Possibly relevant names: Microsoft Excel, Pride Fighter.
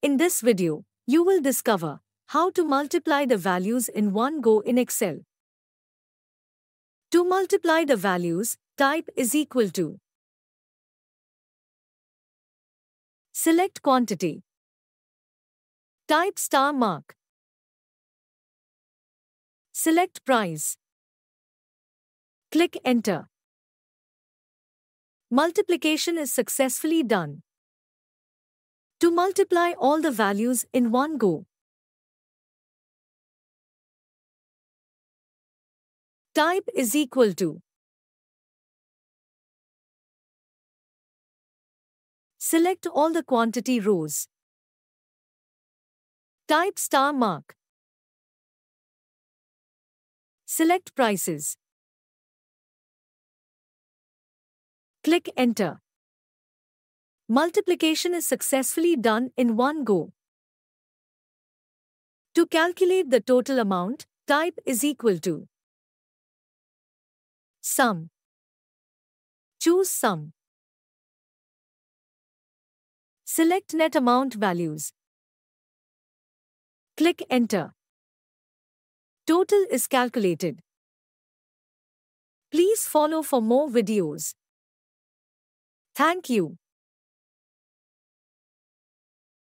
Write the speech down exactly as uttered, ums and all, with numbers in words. In this video, you will discover how to multiply the values in one go in Excel. To multiply the values, type is equal to. Select quantity. Type star mark. Select price. Click Enter. Multiplication is successfully done. To multiply all the values in one go, type is equal to. Select all the quantity rows. Type star mark. Select prices. Click Enter. Multiplication is successfully done in one go. To calculate the total amount, type is equal to. Sum. Choose sum. Select net amount values. Click Enter. Total is calculated. Please follow for more videos. Thank you.